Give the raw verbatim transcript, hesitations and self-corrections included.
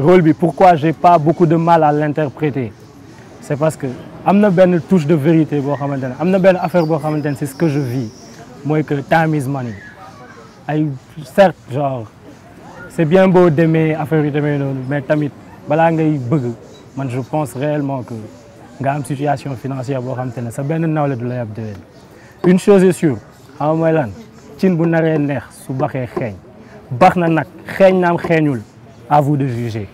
rôle, pourquoi je n'ai pas beaucoup de mal à l'interpréter, c'est parce que il y a une touche de vérité, il y a une affaire, c'est ce que je vis. Moi, que time is money. Et certes, genre, c'est bien beau d'aimer affaire, mais tamit, je pense réellement que il y a une situation financière, c'est bien de la vie. Une chose est sûre, à vous de juger.